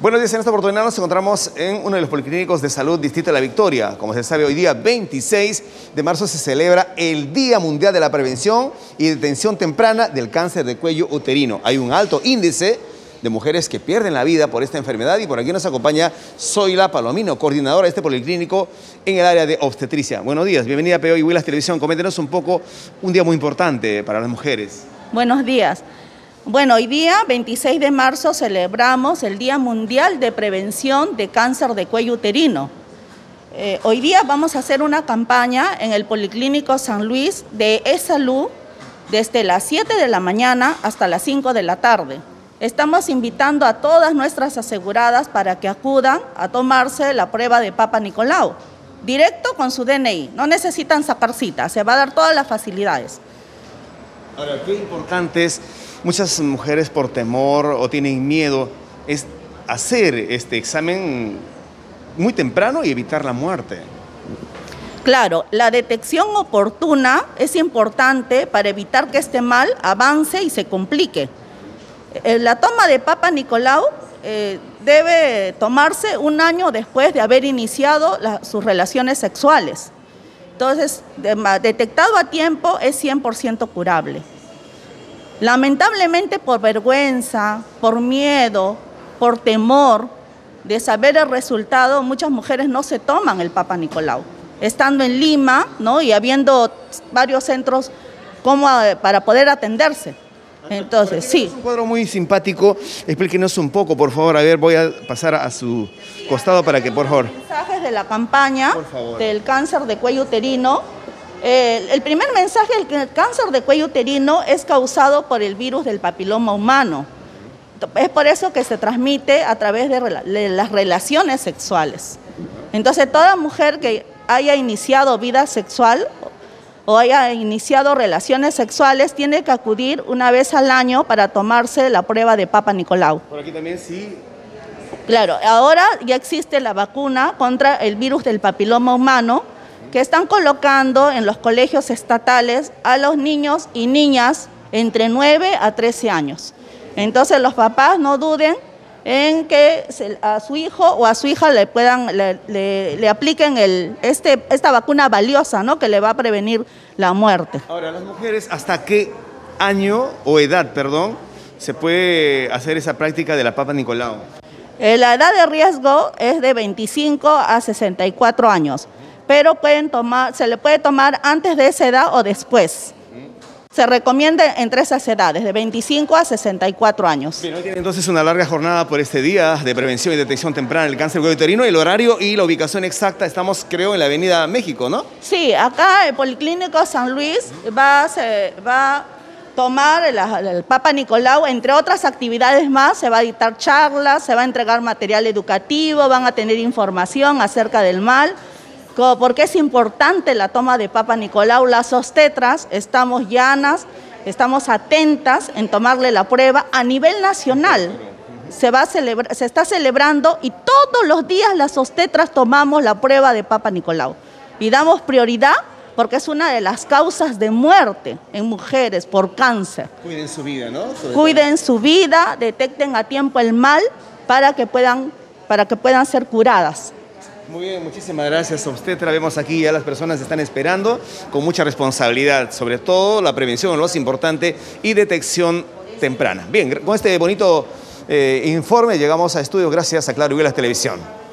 Buenos días, en esta oportunidad nos encontramos en uno de los policlínicos de salud distrito de La Victoria. Como se sabe, hoy día 26 de marzo se celebra el Día Mundial de la Prevención y Detención Temprana del Cáncer de Cuello Uterino. Hay un alto índice de mujeres que pierden la vida por esta enfermedad y por aquí nos acompaña Zoila Palomino, coordinadora de este policlínico en el área de obstetricia. Buenos días, bienvenida a PBO y Willax Televisión. Coméntenos un poco, un día muy importante para las mujeres. Buenos días. Bueno, hoy día, 26 de marzo, celebramos el Día Mundial de Prevención de Cáncer de Cuello Uterino. Hoy día vamos a hacer una campaña en el Policlínico San Luis de EsSalud desde las 7 de la mañana hasta las 5 de la tarde. Estamos invitando a todas nuestras aseguradas para que acudan a tomarse la prueba de Papanicolaou, directo con su DNI. No necesitan sacar cita, se va a dar todas las facilidades. Ahora, qué importante es. Muchas mujeres por temor o tienen miedo es hacer este examen muy temprano y evitar la muerte. Claro, la detección oportuna es importante para evitar que este mal avance y se complique. La toma de Papanicolaou debe tomarse un año después de haber iniciado sus relaciones sexuales. Entonces, detectado a tiempo es 100% curable. Lamentablemente por vergüenza, por miedo, por temor de saber el resultado, muchas mujeres no se toman el Papanicolaou. Estando en Lima, ¿no?, y habiendo varios centros como para poder atenderse. Entonces, sí. Es un cuadro muy simpático, explíquenos un poco, por favor. A ver, voy a pasar a su costado para que, por favor. Mensajes de la campaña del cáncer de cuello uterino. El primer mensaje es que el cáncer de cuello uterino es causado por el virus del papiloma humano. Es por eso que se transmite a través de las relaciones sexuales. Entonces, toda mujer que haya iniciado vida sexual o haya iniciado relaciones sexuales tiene que acudir una vez al año para tomarse la prueba de Papanicolaou. Por aquí también sí. Claro, ahora ya existe la vacuna contra el virus del papiloma humano, que están colocando en los colegios estatales a los niños y niñas entre 9 a 13 años. Entonces los papás no duden en que a su hijo o a su hija le apliquen esta vacuna valiosa, ¿no?, que le va a prevenir la muerte. Ahora, las mujeres, ¿hasta qué año o edad, perdón, se puede hacer esa práctica de la Papanicolaou? La edad de riesgo es de 25 a 64 años. Pero se le puede tomar antes de esa edad o después. Se recomienda entre esas edades, de 25 a 64 años. Bien, hoy tiene entonces una larga jornada por este día de prevención y detección temprana del cáncer de cuello uterino. El horario y la ubicación exacta estamos, creo, en la Avenida México, ¿no? Sí, acá el Policlínico San Luis va a tomar el Papanicolaou, entre otras actividades más. Se va a dictar charlas, se va a entregar material educativo, van a tener información acerca del mal. Porque es importante la toma de Papanicolaou. Las obstetras estamos llanas, estamos atentas en tomarle la prueba a nivel nacional. Se está celebrando y todos los días las obstetras tomamos la prueba de Papanicolaou. Y damos prioridad porque es una de las causas de muerte en mujeres por cáncer. Cuiden su vida, ¿no? Cuiden su vida, detecten a tiempo el mal para que puedan ser curadas. Muy bien, muchísimas gracias, obstetra. Vemos aquí ya las personas están esperando con mucha responsabilidad, sobre todo la prevención, lo más importante, y detección temprana. Bien, con este bonito informe llegamos a estudios gracias a Willax Televisión.